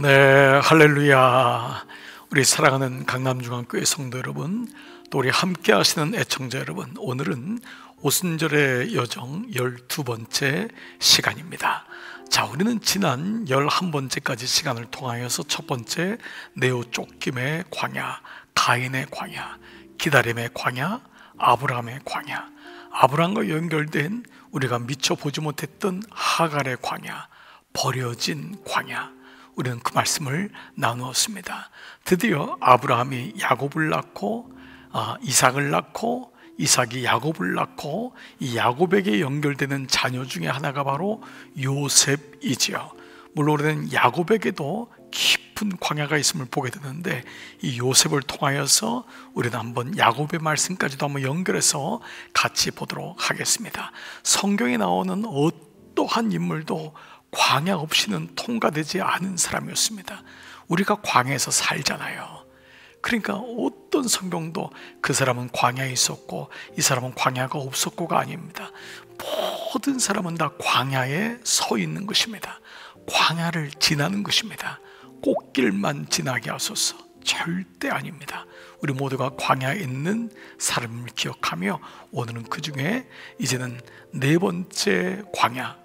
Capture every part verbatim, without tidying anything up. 네, 할렐루야. 우리 사랑하는 강남중앙교회 성도 여러분, 또 우리 함께 하시는 애청자 여러분, 오늘은 오순절의 여정 열두 번째 시간입니다. 자, 우리는 지난 열한 번째까지 시간을 통하여서 첫 번째 네오 쫓김의 광야, 가인의 광야, 기다림의 광야, 아브라함의 광야, 아브라함과 연결된 우리가 미처 보지 못했던 하갈의 광야, 버려진 광야, 우리는 그 말씀을 나누었습니다. 드디어 아브라함이 야곱을 낳고 아, 이삭을 낳고 이삭이 야곱을 낳고 이 야곱에게 연결되는 자녀 중에 하나가 바로 요셉이지요. 물론 우리는 야곱에게도 깊은 광야가 있음을 보게 되는데 이 요셉을 통하여서 우리는 한번 야곱의 말씀까지도 한번 연결해서 같이 보도록 하겠습니다. 성경에 나오는 어떠한 인물도 광야 없이는 통과되지 않은 사람이었습니다. 우리가 광야에서 살잖아요. 그러니까 어떤 성경도 그 사람은 광야에 있었고 이 사람은 광야가 없었고가 아닙니다. 모든 사람은 다 광야에 서 있는 것입니다. 광야를 지나는 것입니다. 꽃길만 지나게 하소서. 절대 아닙니다. 우리 모두가 광야에 있는 사람을 기억하며 오늘은 그 중에 이제는 네 번째 광야,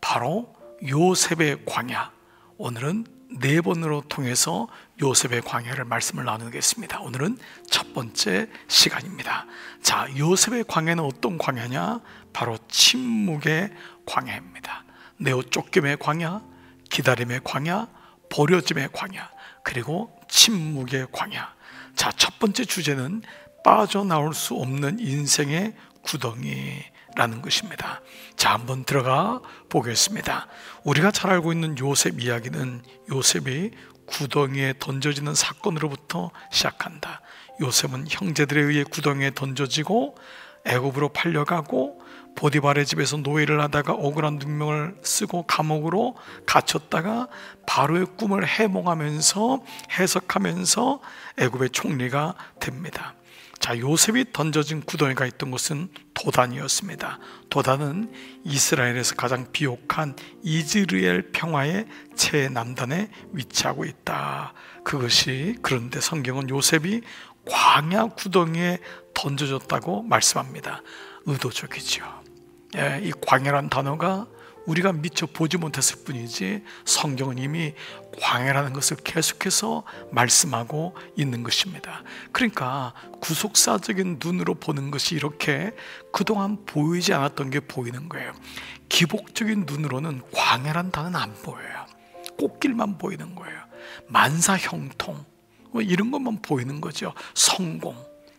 바로 요셉의 광야, 오늘은 네 번으로 통해서 요셉의 광야를 말씀을 나누겠습니다. 오늘은 첫 번째 시간입니다. 자, 요셉의 광야는 어떤 광야냐? 바로 침묵의 광야입니다. 네오 쫓김의 광야, 기다림의 광야, 버려짐의 광야, 그리고 침묵의 광야. 자, 첫 번째 주제는 빠져나올 수 없는 인생의 구덩이 라는 것입니다. 자, 한번 들어가 보겠습니다. 우리가 잘 알고 있는 요셉 이야기는 요셉이 구덩이에 던져지는 사건으로부터 시작한다. 요셉은 형제들에 의해 구덩이에 던져지고 애굽으로 팔려가고 보디발의 집에서 노예를 하다가 억울한 누명을 쓰고 감옥으로 갇혔다가 바로의 꿈을 해몽하면서 해석하면서 애굽의 총리가 됩니다. 자, 요셉이 던져진 구덩이가 있던 곳은 도단이었습니다. 도단은 이스라엘에서 가장 비옥한 이즈르엘 평화의 최남단에 위치하고 있다. 그것이 그런데 성경은 요셉이 광야 구덩이에 던져졌다고 말씀합니다. 의도적이지요. 예, 이 광야란 단어가 우리가 미처 보지 못했을 뿐이지 성경은 이미 광야라는 것을 계속해서 말씀하고 있는 것입니다. 그러니까 구속사적인 눈으로 보는 것이 이렇게 그동안 보이지 않았던 게 보이는 거예요. 기복적인 눈으로는 광야란 단어는 안 보여요. 꽃길만 보이는 거예요. 만사형통 뭐 이런 것만 보이는 거죠. 성공.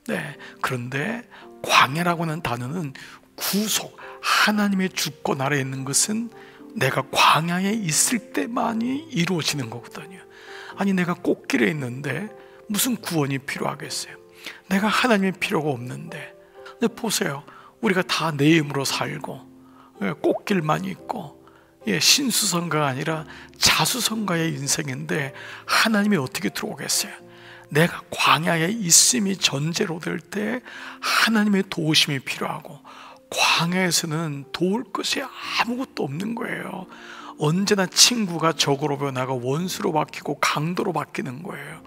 네. 그런데 광야라고 하는 단어는 구속, 하나님의 주권 아래에 있는 것은 내가 광야에 있을 때만이 이루어지는 거거든요. 아니, 내가 꽃길에 있는데 무슨 구원이 필요하겠어요? 내가 하나님의 필요가 없는데. 근데 보세요, 우리가 다 내 힘으로 살고 꽃길만 있고 신수성가가 아니라 자수성가의 인생인데 하나님이 어떻게 들어오겠어요? 내가 광야에 있음이 전제로 될 때 하나님의 도우심이 필요하고 광야에서는 도울 것이 아무것도 없는 거예요. 언제나 친구가 적으로 변하고 원수로 바뀌고 강도로 바뀌는 거예요.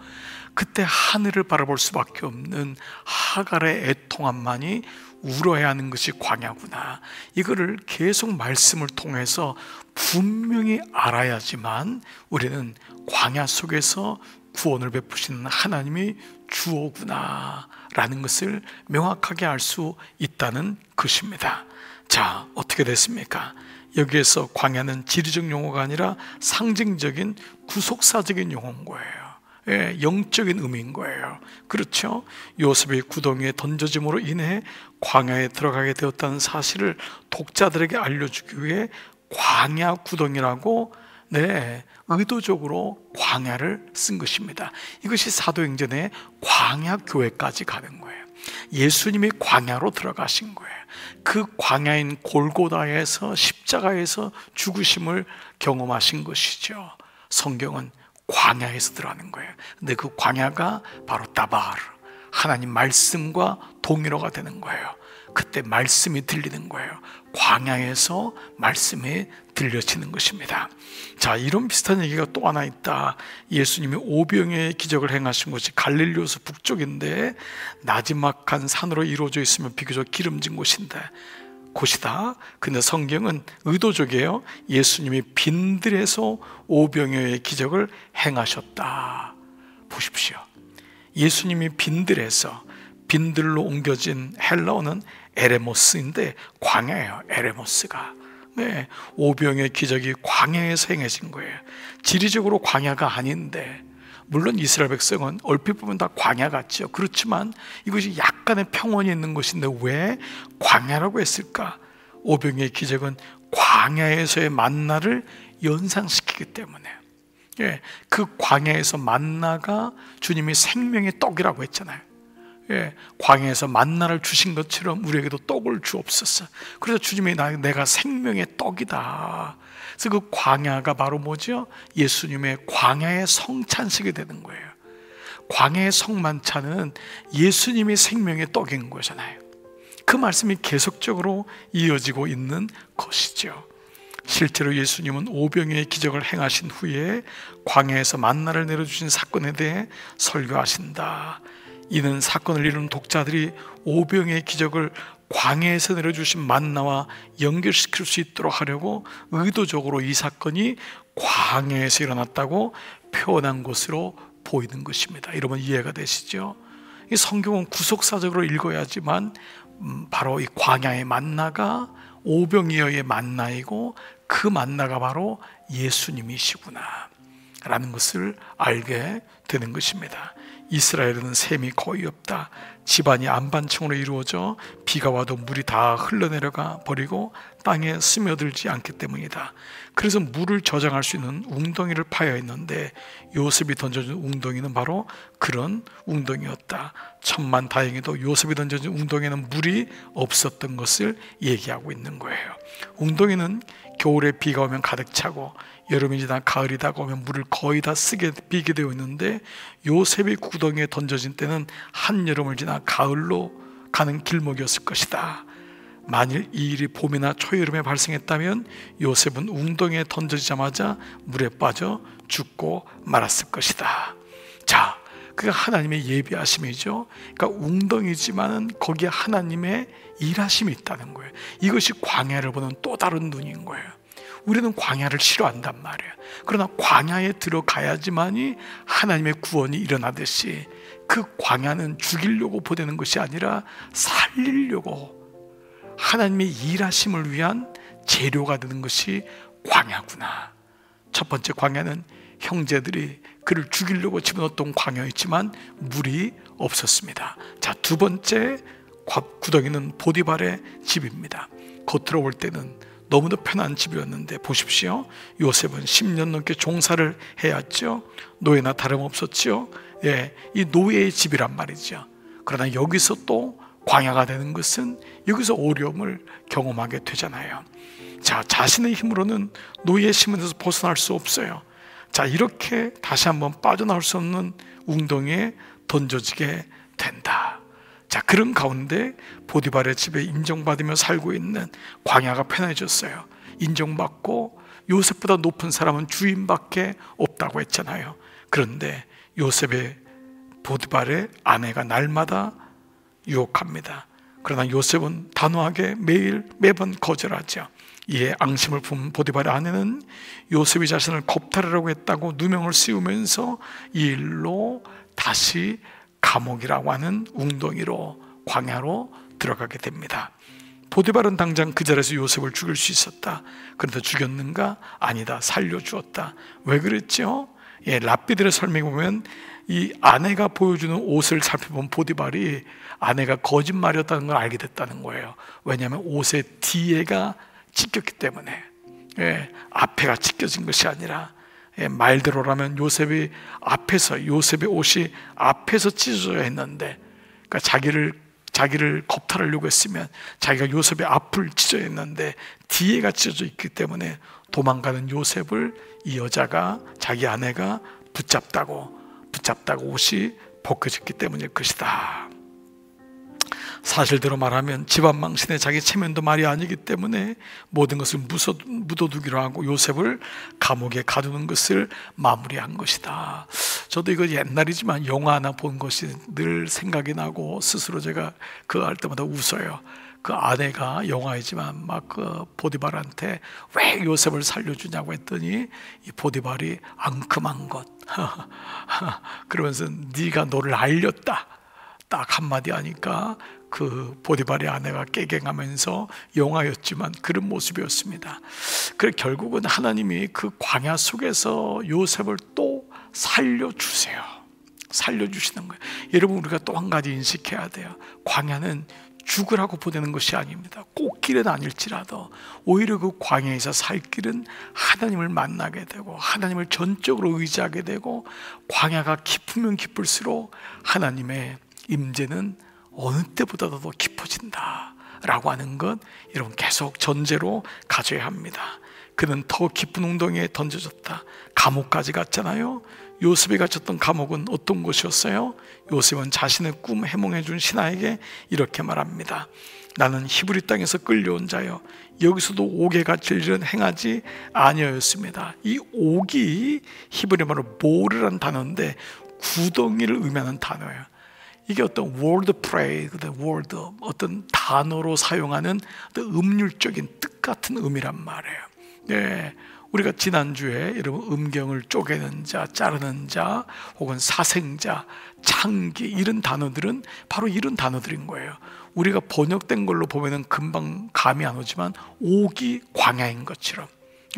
그때 하늘을 바라볼 수밖에 없는 하갈의 애통함만이 울어야 하는 것이 광야구나. 이거를 계속 말씀을 통해서 분명히 알아야지만 우리는 광야 속에서 구원을 베푸시는 하나님이 주어구나 라는 것을 명확하게 알 수 있다는 것입니다. 자, 어떻게 됐습니까? 여기에서 광야는 지리적 용어가 아니라 상징적인 구속사적인 용어인 거예요. 예, 영적인 의미인 거예요. 그렇죠? 요셉의 구덩이에 던져짐으로 인해 광야에 들어가게 되었다는 사실을 독자들에게 알려주기 위해 광야 구덩이라고, 네, 의도적으로 광야를 쓴 것입니다. 이것이 사도행전의 광야 교회까지 가는 거예요. 예수님이 광야로 들어가신 거예요. 그 광야인 골고다에서 십자가에서 죽으심을 경험하신 것이죠. 성경은 광야에서 들어가는 거예요. 근데 그 광야가 바로 다바르, 하나님 말씀과 동일어가 되는 거예요. 그때 말씀이 들리는 거예요. 광야에서 말씀이 들려지는 것입니다. 자, 이런 비슷한 얘기가 또 하나 있다. 예수님이 오병의 기적을 행하신 곳이 갈릴리 호수 북쪽인데 나지막한 산으로 이루어져 있으면 비교적 기름진 곳인데 곳이다. 근데 성경은 의도적이에요. 예수님이 빈들에서 오병의 기적을 행하셨다. 보십시오. 예수님이 빈들에서, 빈들로 옮겨진 헬라어는 에레모스인데 광야예요. 에레모스가. 네, 오병의 기적이 광야에서 행해진 거예요. 지리적으로 광야가 아닌데, 물론 이스라엘 백성은 얼핏 보면 다 광야 같죠. 그렇지만 이것이 약간의 평온이 있는 것인데 왜 광야라고 했을까? 오병의 기적은 광야에서의 만나를 연상시키기 때문에. 예, 그 광야에서 만나가 주님이 생명의 떡이라고 했잖아요. 예, 광야에서 만나를 주신 것처럼 우리에게도 떡을 주옵소서. 그래서 주님이 나, 내가 생명의 떡이다. 그래서 그 광야가 바로 뭐죠? 예수님의 광야의 성찬식이 되는 거예요. 광야의 성만찬은 예수님이 생명의 떡인 거잖아요. 그 말씀이 계속적으로 이어지고 있는 것이죠. 실제로 예수님은 오병의 기적을 행하신 후에 광야에서 만나를 내려주신 사건에 대해 설교하신다. 이는 사건을 이루는 독자들이 오병의 기적을 광야에서 내려주신 만나와 연결시킬 수 있도록 하려고 의도적으로 이 사건이 광야에서 일어났다고 표현한 것으로 보이는 것입니다. 여러분 이해가 되시죠? 이 성경은 구속사적으로 읽어야지만 바로 이 광야의 만나가 오병이어의 만나이고 그 만나가 바로 예수님이시구나 라는 것을 알게 되는 것입니다. 이스라엘은 샘이 거의 없다. 집안이 안반층으로 이루어져 비가 와도 물이 다 흘러내려가 버리고 땅에 스며들지 않기 때문이다. 그래서 물을 저장할 수 있는 웅덩이를 파야 했는데 요셉이 던져준 웅덩이는 바로 그런 웅덩이였다. 천만 다행히도 요셉이 던져준 웅덩이는 물이 없었던 것을 얘기하고 있는 거예요. 웅덩이는 겨울에 비가 오면 가득 차고 여름이 지나 가을이 다가오면 물을 거의 다 쓰게 비게 되어 있는데 요셉이 구덩이에 던져진 때는 한여름을 지나 가을로 가는 길목이었을 것이다. 만일 이 일이 봄이나 초여름에 발생했다면 요셉은 웅덩이에 던져지자마자 물에 빠져 죽고 말았을 것이다. 자, 그게 하나님의 예비하심이죠. 그러니까 웅덩이지만은 거기에 하나님의 일하심이 있다는 거예요. 이것이 광야를 보는 또 다른 눈인 거예요. 우리는 광야를 싫어한단 말이에요. 그러나 광야에 들어가야지만이 하나님의 구원이 일어나듯이 그 광야는 죽이려고 보내는 것이 아니라 살리려고 하나님의 일하심을 위한 재료가 되는 것이 광야구나. 첫 번째 광야는 형제들이 그를 죽이려고 집어넣었던 광야였지만 물이 없었습니다. 자, 두 번째 구덩이는 보디발의 집입니다. 겉으로 볼 때는 너무도 편한 집이었는데 보십시오. 요셉은 십 년 넘게 종사를 해왔죠. 노예나 다름없었죠. 예, 이 노예의 집이란 말이죠. 그러나 여기서 또 광야가 되는 것은 여기서 어려움을 경험하게 되잖아요. 자, 자신의 힘으로는 노예의 신분에서 벗어날 수 없어요. 자, 이렇게 다시 한번 빠져나올 수 없는 웅덩이에 던져지게 된다. 자, 그런 가운데 보디발의 집에 인정받으며 살고 있는 광야가 편해졌어요. 인정받고 요셉보다 높은 사람은 주인밖에 없다고 했잖아요. 그런데 요셉의 보디발의 아내가 날마다 유혹합니다. 그러나 요셉은 단호하게 매일 매번 거절하죠. 이에 앙심을 품은 보디발의 아내는 요셉이 자신을 겁탈하라고 했다고 누명을 씌우면서 이 일로 다시 감옥이라고 하는 웅덩이로 광야로 들어가게 됩니다. 보디발은 당장 그 자리에서 요셉을 죽일 수 있었다. 그런데 죽였는가? 아니다. 살려주었다. 왜 그랬죠? 예, 랍비들의 설명에 보면 이 아내가 보여주는 옷을 살펴본 보디발이 아내가 거짓말이었다는 걸 알게 됐다는 거예요. 왜냐하면 옷의 뒤에가 찢겼기 때문에, 예, 앞에가 찢겨진 것이 아니라, 예, 말대로라면 요셉이 앞에서 요셉의 옷이 앞에서 찢어져야 했는데, 그러니까 자기를 자기를 겁탈하려고 했으면 자기가 요셉의 앞을 찢어야 했는데 뒤에가 찢어져 있기 때문에 도망가는 요셉을 이 여자가 자기 아내가 붙잡다고 붙잡다고 옷이 벗겨졌기 때문일 것이다. 사실대로 말하면 집안 망신에 자기 체면도 말이 아니기 때문에 모든 것을 묻어두기로 하고 요셉을 감옥에 가두는 것을 마무리한 것이다. 저도 이거 옛날이지만 영화 하나 본 것이 늘 생각이 나고 스스로 제가 그거 할 때마다 웃어요. 그 아내가 영화이지만 막 그 보디발한테 왜 요셉을 살려주냐고 했더니 이 보디발이 앙큼한 것 그러면서 네가 너를 알렸다 딱 한마디 하니까 그 보디발의 아내가 깨갱하면서 영화였지만 그런 모습이었습니다. 그래 결국은 하나님이 그 광야 속에서 요셉을 또 살려주세요. 살려주시는 거예요. 여러분 우리가 또 한 가지 인식해야 돼요. 광야는 죽으라고 보내는 것이 아닙니다. 꽃길은 아닐지라도 오히려 그 광야에서 살 길은 하나님을 만나게 되고 하나님을 전적으로 의지하게 되고 광야가 깊으면 깊을수록 하나님의 임재는 어느 때보다도 더 깊어진다라고 하는 것 여러분 계속 전제로 가져야 합니다. 그는 더 깊은 웅덩이에 던져졌다. 감옥까지 갔잖아요. 요셉이 갇혔던 감옥은 어떤 곳이었어요? 요셉은 자신의 꿈 해몽해 준 신하에게 이렇게 말합니다. 나는 히브리 땅에서 끌려온 자여 여기서도 옥에 갇힐 일은 행하지 아니하였습니다. 이 옥이 히브리말로 모르란 단어인데 구덩이를 의미하는 단어예요. 이게 어떤 월드 프레이드, 월드 어떤 단어로 사용하는 음률적인 뜻 같은 의미란 말이에요. 네. 우리가 지난주에 여러분 음경을 쪼개는 자, 자르는 자, 혹은 사생자, 창기 이런 단어들은 바로 이런 단어들인 거예요. 우리가 번역된 걸로 보면은 금방 감이 안 오지만 옥이 광야인 것처럼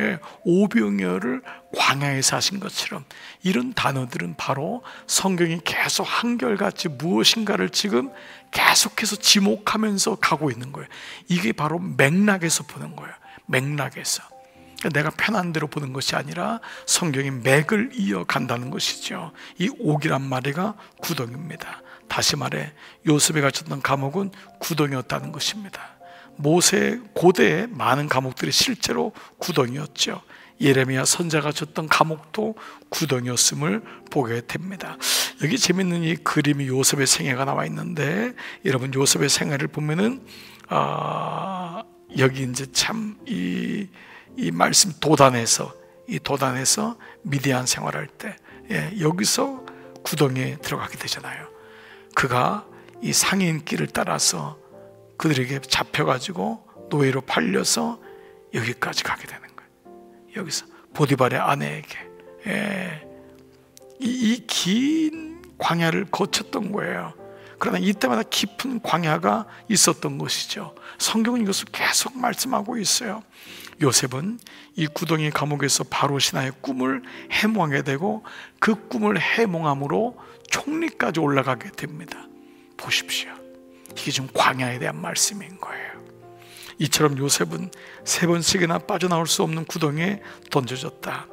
예, 오병이어를 광야에서 하신 것처럼 이런 단어들은 바로 성경이 계속 한결같이 무엇인가를 지금 계속해서 지목하면서 가고 있는 거예요. 이게 바로 맥락에서 보는 거예요. 맥락에서. 내가 편한 대로 보는 것이 아니라 성경이 맥을 이어간다는 것이죠. 이 옥이란 말이가 구덩이입니다. 다시 말해 요셉이 갇혔던 감옥은 구덩이였다는 것입니다. 모세 고대의 많은 감옥들이 실제로 구덩이였죠. 예레미야 선자가 졌던 감옥도 구덩이였음을 보게 됩니다. 여기 재밌는 이 그림이 요셉의 생애가 나와 있는데 여러분 요셉의 생애를 보면은 아, 여기 이제 참 이 이 말씀 도단에서 이 도단에서 미디안 생활할 때 예, 여기서 구덩이에 들어가게 되잖아요. 그가 이 상인 길을 따라서 그들에게 잡혀가지고 노예로 팔려서 여기까지 가게 되는 거예요. 여기서 보디발의 아내에게 예, 이 긴 광야를 거쳤던 거예요. 그러나 이때마다 깊은 광야가 있었던 것이죠. 성경은 이것을 계속 말씀하고 있어요. 요셉은 이 구덩이 감옥에서 바로 신하의 꿈을 해몽하게 되고 그 꿈을 해몽함으로 총리까지 올라가게 됩니다. 보십시오. 이게 지금 광야에 대한 말씀인 거예요. 이처럼 요셉은 세 번씩이나 빠져나올 수 없는 구덩이에 던져졌다.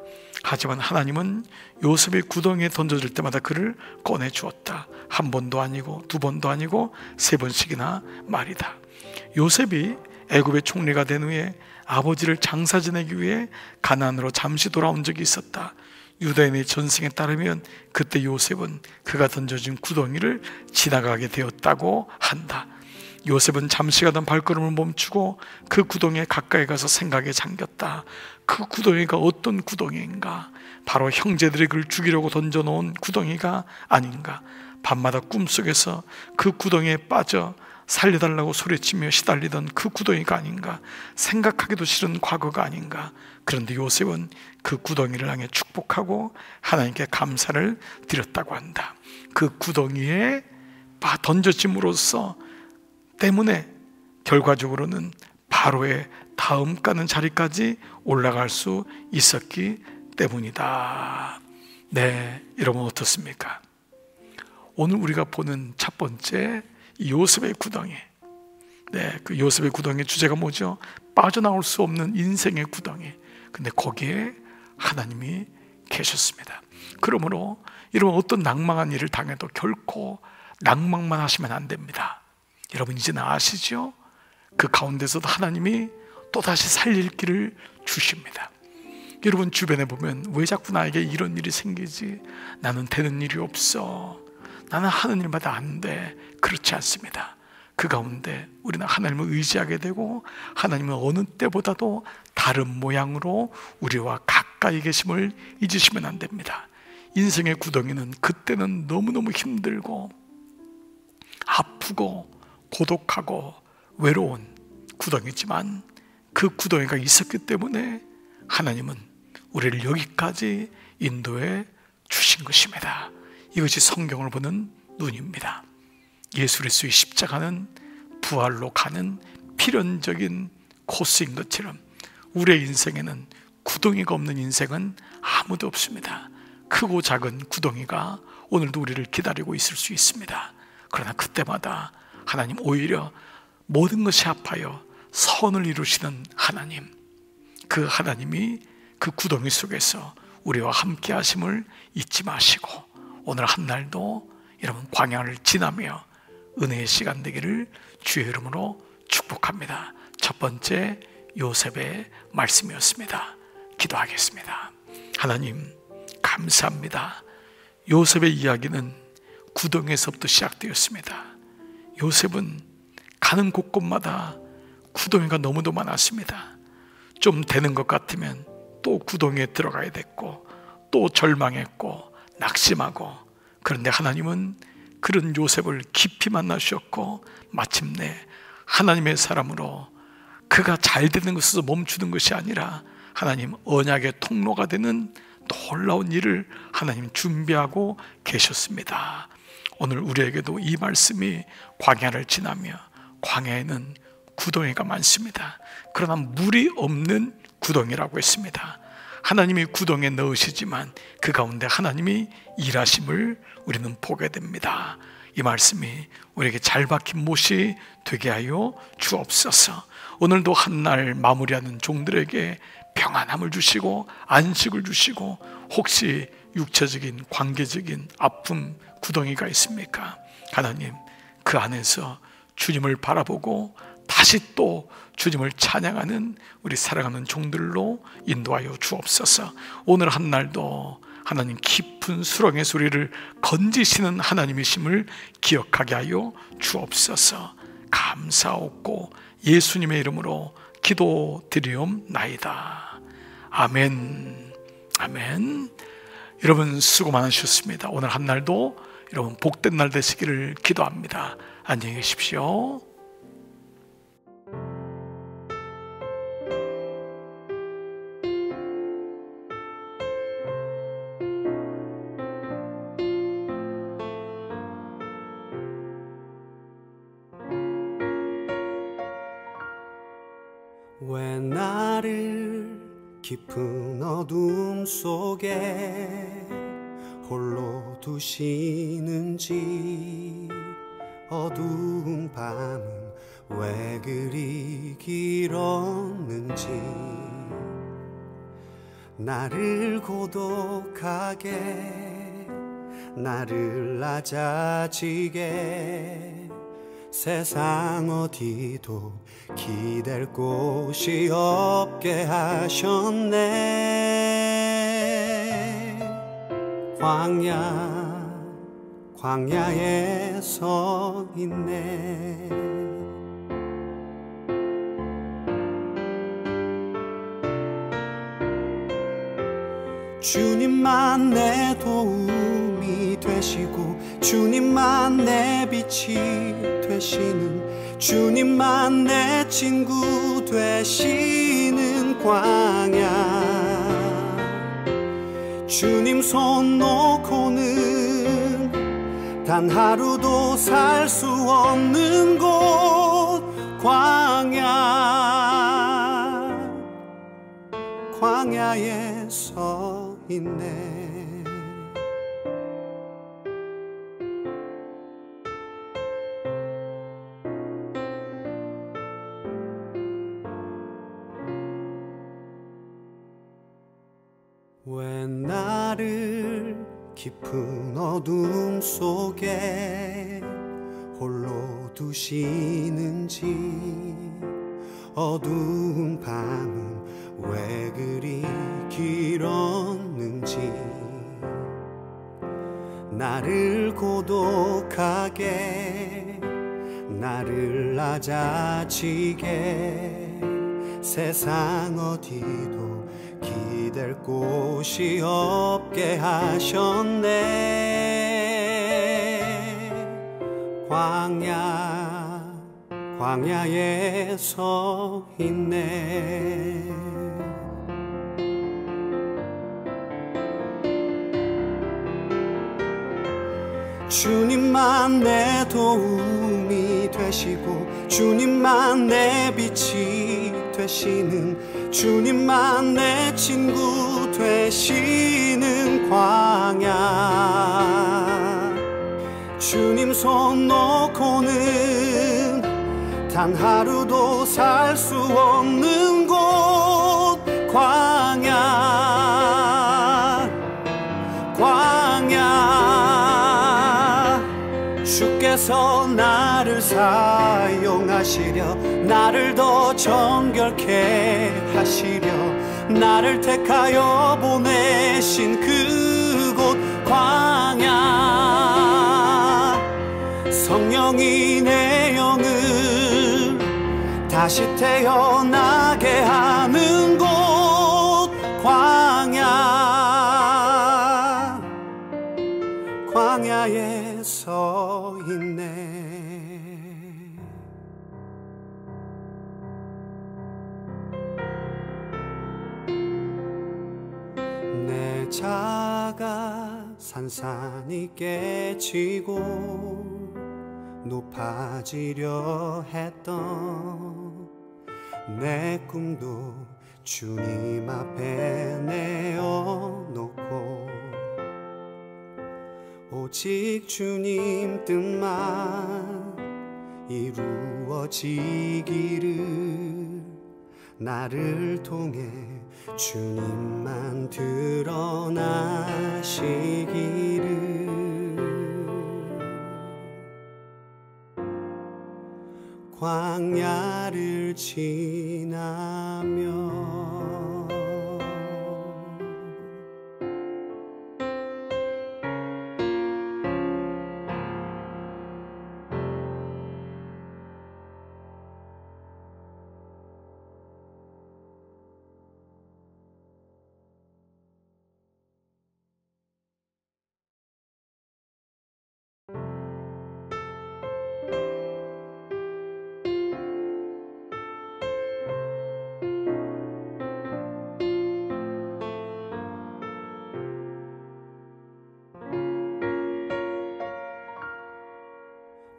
하지만 하나님은 요셉이 구덩이에 던져질 때마다 그를 꺼내주었다. 한 번도 아니고 두 번도 아니고 세 번씩이나 말이다. 요셉이 애굽의 총리가 된 후에 아버지를 장사 지내기 위해 가나안으로 잠시 돌아온 적이 있었다. 유대인의 전승에 따르면 그때 요셉은 그가 던져진 구덩이를 지나가게 되었다고 한다. 요셉은 잠시 가던 발걸음을 멈추고 그 구덩이에 가까이 가서 생각에 잠겼다. 그 구덩이가 어떤 구덩이인가? 바로 형제들이 그를 죽이려고 던져놓은 구덩이가 아닌가? 밤마다 꿈속에서 그 구덩이에 빠져 살려달라고 소리치며 시달리던 그 구덩이가 아닌가? 생각하기도 싫은 과거가 아닌가? 그런데 요셉은 그 구덩이를 향해 축복하고 하나님께 감사를 드렸다고 한다. 그 구덩이에 던져짐으로써 때문에 결과적으로는 바로의 다음 가는 자리까지 올라갈 수 있었기 때문이다. 네, 여러분 어떻습니까? 오늘 우리가 보는 첫 번째 요셉의 구덩이. 네, 그 요셉의 구덩이의 주제가 뭐죠? 빠져나올 수 없는 인생의 구덩이. 근데 거기에 하나님이 계셨습니다. 그러므로 이런 어떤 낭망한 일을 당해도 결코 낭망만 하시면 안 됩니다. 여러분 이제는 아시죠? 그 가운데서도 하나님이 또다시 살릴 길을 주십니다. 여러분 주변에 보면 왜 자꾸 나에게 이런 일이 생기지? 나는 되는 일이 없어. 나는 하는 일마다 안 돼. 그렇지 않습니다. 그 가운데 우리는 하나님을 의지하게 되고, 하나님은 어느 때보다도 다른 모양으로 우리와 가까이 계심을 잊으시면 안 됩니다. 인생의 구덩이는 그때는 너무너무 힘들고 아프고 고독하고 외로운 구덩이지만, 그 구덩이가 있었기 때문에 하나님은 우리를 여기까지 인도해 주신 것입니다. 이것이 성경을 보는 눈입니다. 예수 그리스도의 십자가는 부활로 가는 필연적인 코스인 것처럼 우리의 인생에는 구덩이가 없는 인생은 아무도 없습니다. 크고 작은 구덩이가 오늘도 우리를 기다리고 있을 수 있습니다. 그러나 그때마다 하나님, 오히려 모든 것이 합하여 선을 이루시는 하나님, 그 하나님이 그 구덩이 속에서 우리와 함께 하심을 잊지 마시고, 오늘 한 날도 여러분 광야를 지나며 은혜의 시간 되기를 주의 이름으로 축복합니다. 첫 번째 요셉의 말씀이었습니다. 기도하겠습니다. 하나님, 감사합니다. 요셉의 이야기는 구덩이에서부터 시작되었습니다. 요셉은 가는 곳곳마다 구덩이가 너무도 많았습니다. 좀 되는 것 같으면 또 구덩이에 들어가야 됐고, 또 절망했고 낙심하고, 그런데 하나님은 그런 요셉을 깊이 만나셨고, 마침내 하나님의 사람으로 그가 잘 되는 것에서 멈추는 것이 아니라 하나님 언약의 통로가 되는 놀라운 일을 하나님 준비하고 계셨습니다. 오늘 우리에게도 이 말씀이 광야를 지나며, 광야에는 구덩이가 많습니다. 그러나 물이 없는 구덩이라고 했습니다. 하나님이 구덩이에 넣으시지만 그 가운데 하나님이 일하심을 우리는 보게 됩니다. 이 말씀이 우리에게 잘 박힌 못이 되게 하여 주옵소서. 오늘도 한 날 마무리하는 종들에게 평안함을 주시고 안식을 주시고, 혹시 육체적인 관계적인 아픔 구덩이가 있습니까? 하나님, 그 안에서 주님을 바라보고 다시 또 주님을 찬양하는 우리 사랑하는 종들로 인도하여 주옵소서. 오늘 한 날도 하나님 깊은 수렁의 소리를 건지시는 하나님이심을 기억하게 하여 주옵소서. 감사하옵고 예수님의 이름으로 기도드리옵나이다. 아멘. 아멘. 여러분 수고 많으셨습니다. 오늘 한 날도 여러분 복된 날 되시기를 기도합니다. 안녕히 계십시오. 왜 나를 깊은 어둠 속에 홀로 두시는지, 어두운 밤은 왜 그리 길었는지, 나를 고독하게 나를 낮아지게, 세상 어디도 기댈 곳이 없게 하셨네. 광야, 광야에 서 있네. 주님만 내 도움이 되시고, 주님만 내 빛이 되시는, 주님만 내 친구 되시는 광야. 주님 손 놓고는 단 하루도 살 수 없는 곳 광야. 광야에 서 있네. 왜 나를 깊은 어둠 속에 홀로 두시는지, 어두운 밤은 왜 그리 길었는지, 나를 고독하게 나를 낮아지게 세상 어디도 기댈 곳이 없게 하셨네. 광야 광야에 서 있네. 주님만 내 도움이 되시고 주님만 내 빛이 되시는 주님만 내 친구 되시는 광야. 주님 손 놓고는 단 하루도 살 수 없는 곳 광야. 광야 주께서 나를 사용하시려 나를 더 정결케 하시려 나를 택하여 보내신 그곳 광야. 성령이 내 영을 다시 태어나게 하는 곳 광야. 광야에 서 있네. 내 자가 산산이 깨지고 높아지려 했던 내 꿈도 주님 앞에 내어놓고 오직 주님 뜻만 이루어지기를 나를 통해 주님만 드러나시기를. 광야를 지나며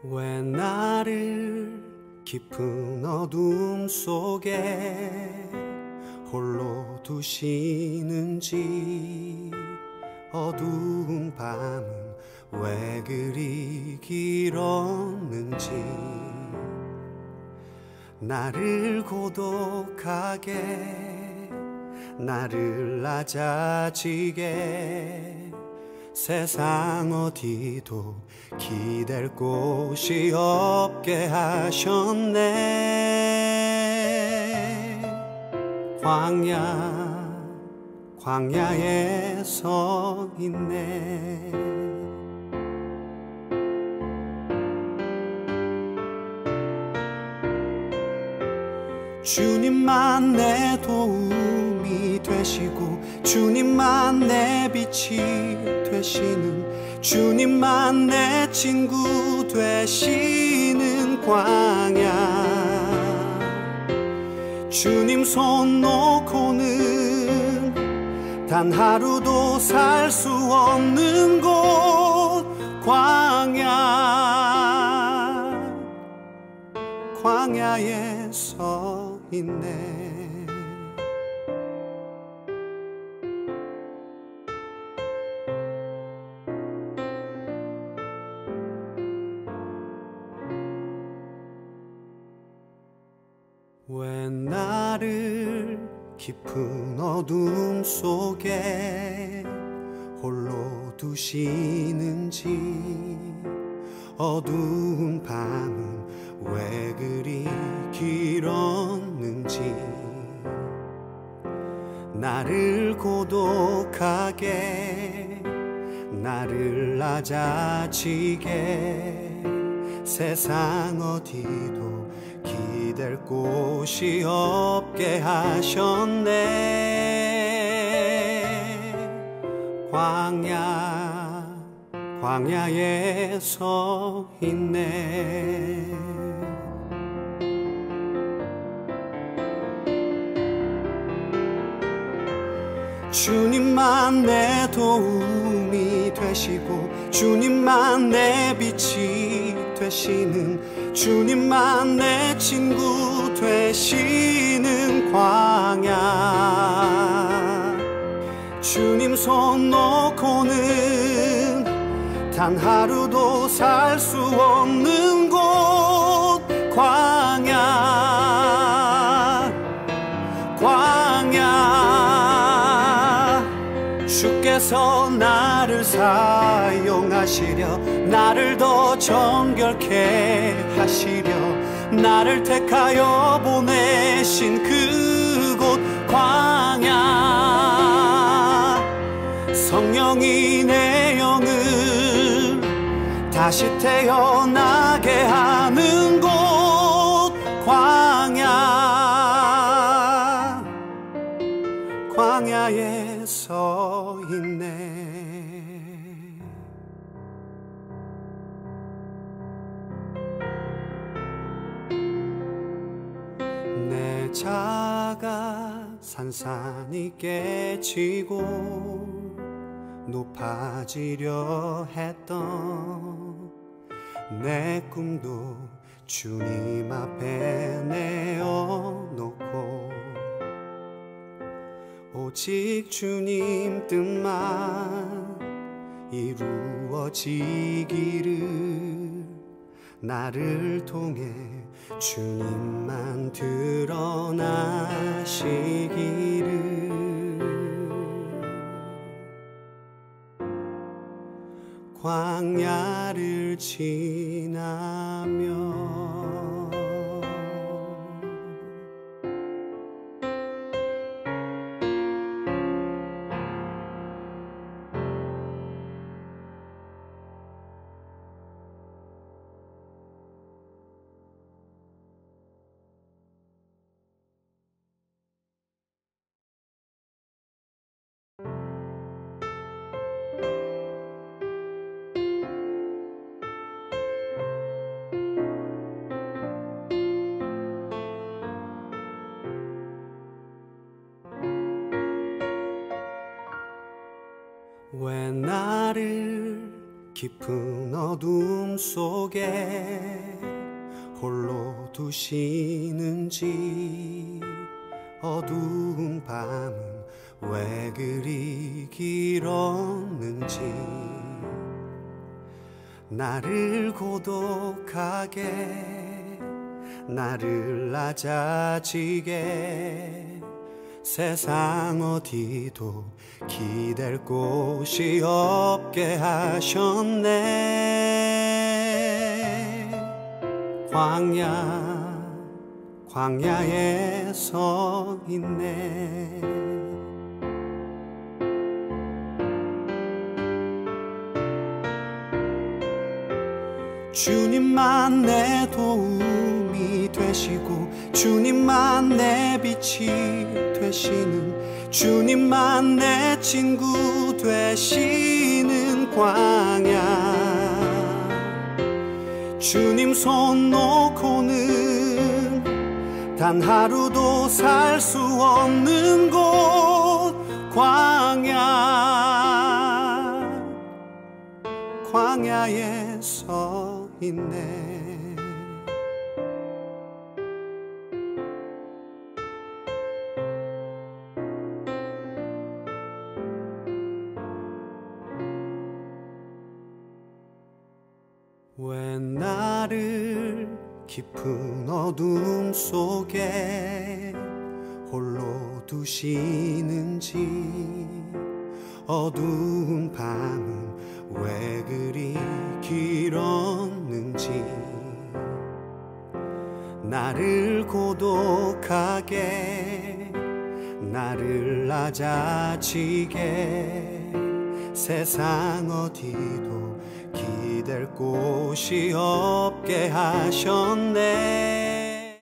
왜 나를 깊은 어둠 속에 홀로 두시는지 어두운 밤은 왜 그리 길었는지 나를 고독하게 나를 낮아지게 세상 어디도 기댈 곳이 없게 하셨네. 광야, 광야에 서 있네. 주님만 내 도움이 되시고 주님만 내 빛이 되시는 주님만 내 친구 되시는 광야. 주님 손 놓고는 단 하루도 살 수 없는 곳 광야. 광야에 서 있네. 왜 나를 깊은 어둠 속에 홀로 두시는지 어두운 밤은 왜 그리 길었는지 나를 고독하게 나를 낮아지게 세상 어디도 기댈 곳이 없게 하셨네. 광야 광야에 서 있네. 주님만 내 도움이 되시고 주님만 내 빛이 되시는 주님만 내 친구 되시는 광야. 주님 손 놓고는 단 하루도 살 수 없는 곳 광야. 광야 주께서 나를 사용하시려 나를 더 정결케 하시려 나를 택하여 보내신 그곳 광야. 성령이 내 영을 다시 태어나게 하는 곳 광야. 광야에 서 있네. 내 자가 산산이 깨지고 높아지려 했던 내 꿈도 주님 앞에 내어놓고 오직 주님 뜻만 이루어지기를 나를 통해 주님만 드러나시기를. 광야를 지나며 왜 나를 깊은 어둠 속에 홀로 두시는지 어두운 밤은 왜 그리 길었는지 나를 고독하게 나를 낮아지게 세상 어디도 기댈 곳이 없게 하셨네. 광야, 광야에 서 있네. 주님만 내 도움이 되시고 주님만 내 빛이 되시는 주님만 내 친구 되시는 광야. 주님 손 놓고는 단 하루도 살 수 없는 곳 광야. 광야에 서 있네. 왜 나를 깊은 어둠 속에 홀로 두시는지 어두운 밤은 왜 그리 길었는지 나를 고독하게 나를 낮아지게 세상 어디도 될 곳이 없게 하셨네.